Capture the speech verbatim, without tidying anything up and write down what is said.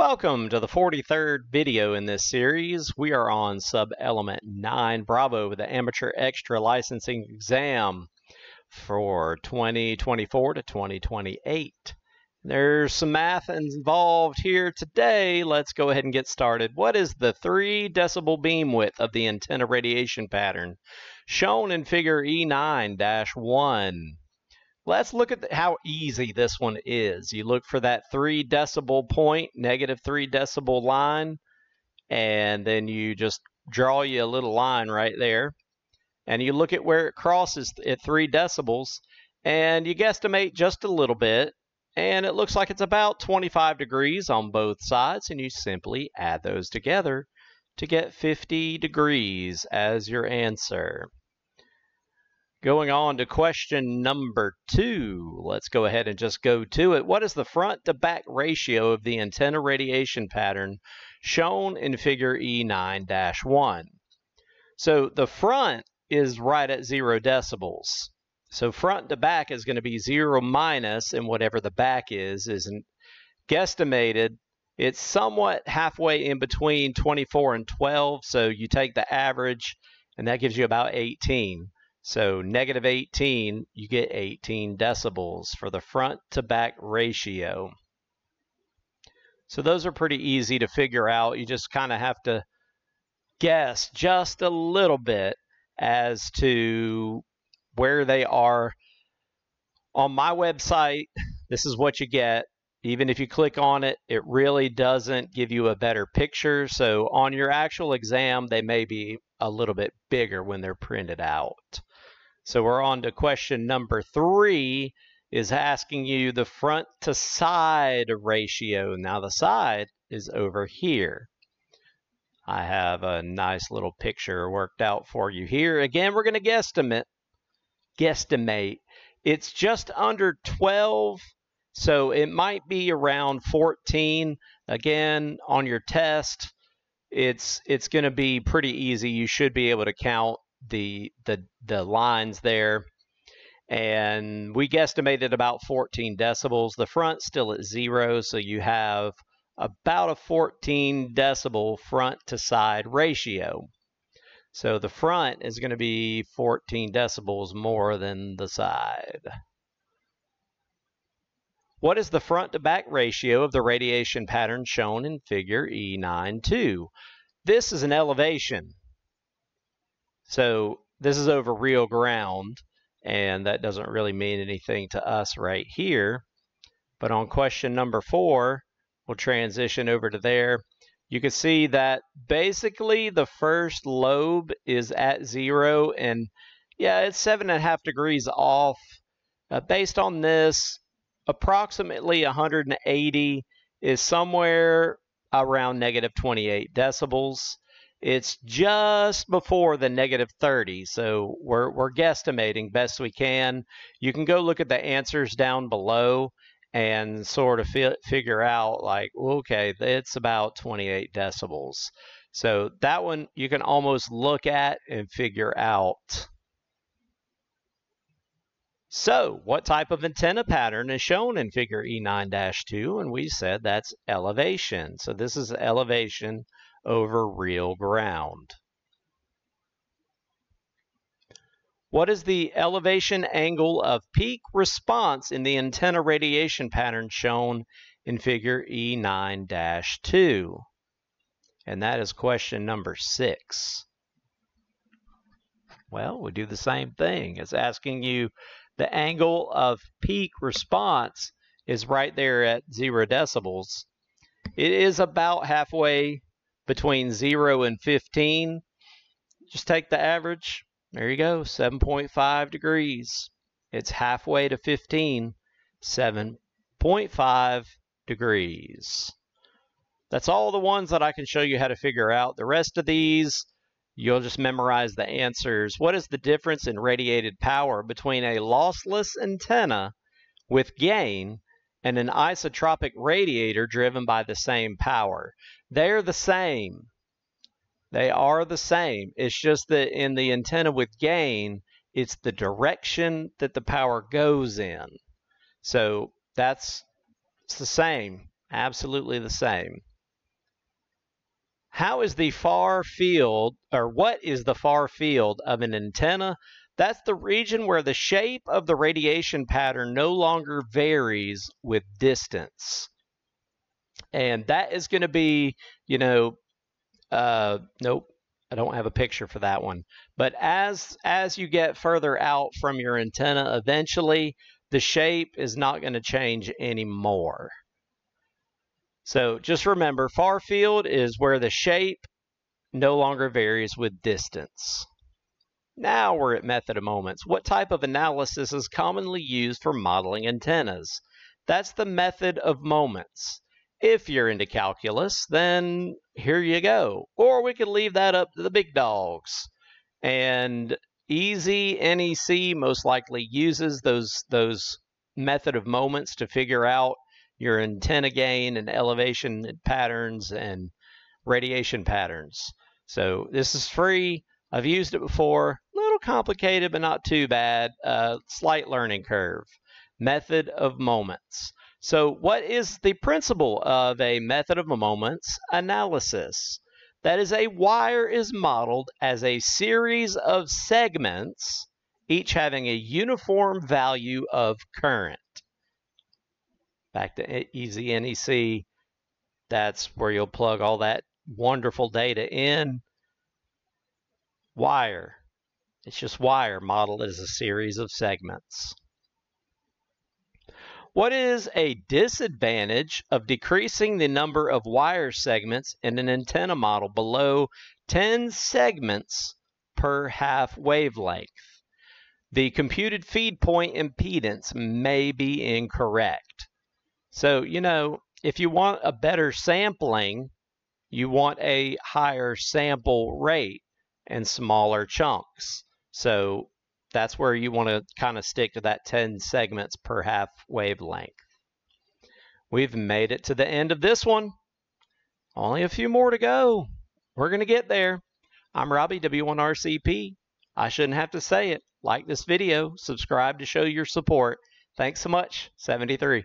Welcome to the forty-third video in this series. We are on sub-element nine, Bravo, with the Amateur Extra Licensing Exam for twenty twenty-four to twenty twenty-eight. There's some math involved here today. Let's go ahead and get started. What is the three decibel beam width of the antenna radiation pattern shown in figure E nine dash one? Let's look at the, how easy this one is. You look for that three decibel point, negative three decibel line, and then you just draw you a little line right there. And you look at where it crosses at three decibels, and you guesstimate just a little bit, and it looks like it's about twenty-five degrees on both sides, and you simply add those together to get fifty degrees as your answer. Going on to question number two. Let's go ahead and just go to it. What is the front to back ratio of the antenna radiation pattern shown in figure E nine dash one? So the front is right at zero decibels. So front to back is going to be zero minus, and whatever the back is, is guesstimated. It's somewhat halfway in between twenty-four and twelve, so you take the average, and that gives you about eighteen. So negative eighteen, you get eighteen decibels for the front to back ratio. So those are pretty easy to figure out. You just kind of have to guess just a little bit as to where they are. On my website, this is what you get. Even if you click on it, it really doesn't give you a better picture. So on your actual exam, they may be a little bit bigger when they're printed out. So we're on to question number three, is asking you the front to side ratio. Now the side is over here. I have a nice little picture worked out for you here. Again, we're going to guesstimate. Guesstimate. It's just under twelve, so it might be around fourteen. Again, on your test, it's it's going to be pretty easy. You should be able to count the the the lines there, and we guesstimated about fourteen decibels. The front's still at zero, so you have about a fourteen decibel front to side ratio. So the front is going to be fourteen decibels more than the side. What is the front-to-back ratio of the radiation pattern shown in figure E nine dash two? This is an elevation. So this is over real ground, and that doesn't really mean anything to us right here. But on question number four, we'll transition over to there. You can see that basically the first lobe is at zero, and yeah, it's seven and a half degrees off. Uh, based on this, approximately one hundred eighty is somewhere around negative twenty-eight decibels. It's just before the negative thirty, so we're, we're guesstimating best we can. You can go look at the answers down below and sort of fi figure out, like, okay, it's about twenty-eight decibels. So that one you can almost look at and figure out. So, what type of antenna pattern is shown in figure E nine dash two? And we said that's elevation. So this is elevation over real ground. What is the elevation angle of peak response in the antenna radiation pattern shown in figure E nine dash two? And that is question number six. Well, we do the same thing. It's asking you the angle of peak response is right there at zero decibels. It is about halfway between zero and fifteen. Just take the average. There you go, seven point five degrees. It's halfway to fifteen, seven point five degrees. That's all the ones that I can show you how to figure out. The rest of these, you'll just memorize the answers. What is the difference in radiated power between a lossless antenna with gain and an isotropic radiator driven by the same power? They're the same. They are the same. It's just that in the antenna with gain, it's the direction that the power goes in. So that's it's the same, absolutely the same. How is the far field, or what is the far field of an antenna? That's the region where the shape of the radiation pattern no longer varies with distance. And that is going to be, you know, uh, nope, I don't have a picture for that one. But as, as you get further out from your antenna, eventually the shape is not going to change anymore. So just remember, far field is where the shape no longer varies with distance. Now we're at method of moments. What type of analysis is commonly used for modeling antennas? That's the method of moments. If you're into calculus, then here you go. Or we could leave that up to the big dogs. And E Z N E C most likely uses those, those method of moments to figure out your antenna gain and elevation patterns and radiation patterns. So this is free. I've used it before. A little complicated, but not too bad. Uh, slight learning curve. Method of moments. So what is the principle of a method of moments analysis? That is, a wire is modeled as a series of segments, each having a uniform value of current. Back to E Z N E C, that's where you'll plug all that wonderful data in. Wire, it's just wire modeled as a series of segments. What is a disadvantage of decreasing the number of wire segments in an antenna model below ten segments per half wavelength? The computed feed point impedance may be incorrect. So, you know, if you want a better sampling, you want a higher sample rate and smaller chunks. So that's where you want to kind of stick to that ten segments per half wavelength. We've made it to the end of this one. Only a few more to go. We're going to get there. I'm Robbie, W one R C P. I shouldn't have to say it. Like this video, subscribe to show your support. Thanks so much. seventy-three.